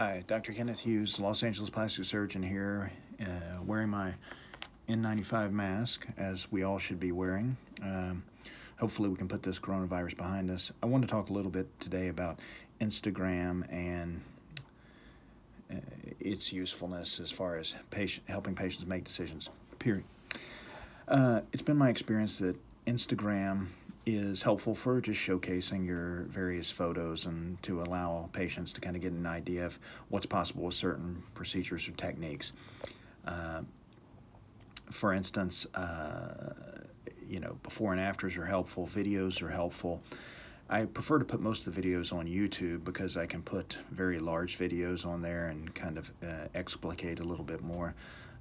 Hi, Dr. Kenneth Hughes, Los Angeles plastic surgeon here, wearing my N95 mask, as we all should be wearing. Hopefully we can put this coronavirus behind us. I want to talk a little bit today about Instagram and its usefulness as far as helping patients make decisions, period. It's been my experience that Instagram is helpful for just showcasing your various photos and to allow patients to kind of get an idea of what's possible with certain procedures or techniques. For instance, before and afters are helpful, videos are helpful. I prefer to put most of the videos on YouTube because I can put very large videos on there and kind of explicate a little bit more.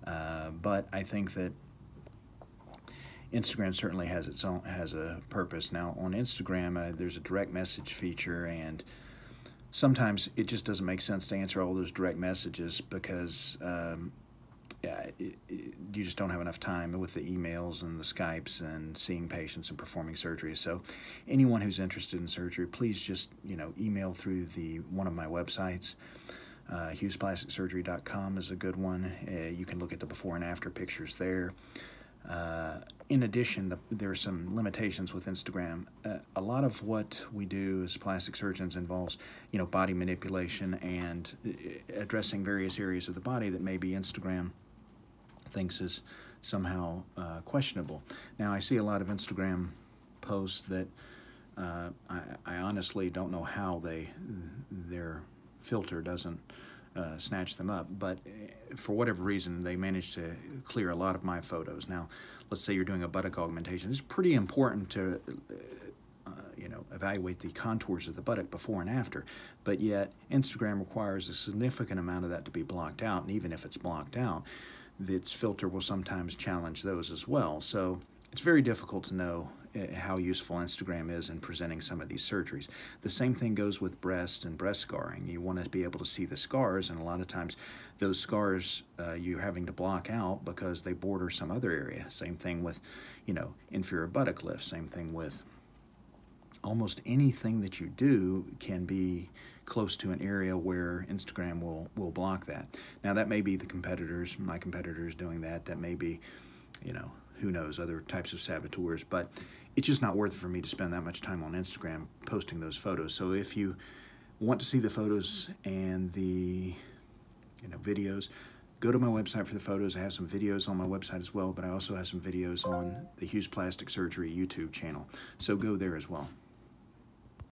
But I think that Instagram certainly has a purpose. Now on Instagram, there's a direct message feature, and sometimes it just doesn't make sense to answer all those direct messages because you just don't have enough time with the emails and the Skypes and seeing patients and performing surgery. So anyone who's interested in surgery, please just email through one of my websites. HughesPlasticSurgery.com is a good one. You can look at the before and after pictures there. In addition, there are some limitations with Instagram. A lot of what we do as plastic surgeons involves, body manipulation and addressing various areas of the body that maybe Instagram thinks is somehow questionable. Now, I see a lot of Instagram posts that I honestly don't know how their filter doesn't snatch them up, but for whatever reason they managed to clear a lot of my photos. Now let's say you're doing a buttock augmentation. It's pretty important to evaluate the contours of the buttock before and after, but yet Instagram requires a significant amount of that to be blocked out, and even if it's blocked out, its filter will sometimes challenge those as well. So it's very difficult to know how useful Instagram is in presenting some of these surgeries. The same thing goes with breast and breast scarring. You want to be able to see the scars, and a lot of times those scars you're having to block out because they border some other area. Same thing with, inferior buttock lifts. Same thing with almost anything that you do can be close to an area where Instagram will block that. Now that may be the competitors, my competitors doing that. That may be, who knows, other types of saboteurs, but it's just not worth it for me to spend that much time on Instagram posting those photos. So if you want to see the photos and the videos, go to my website for the photos. I have some videos on my website as well, but I also have some videos on the Hughes Plastic Surgery YouTube channel. So go there as well.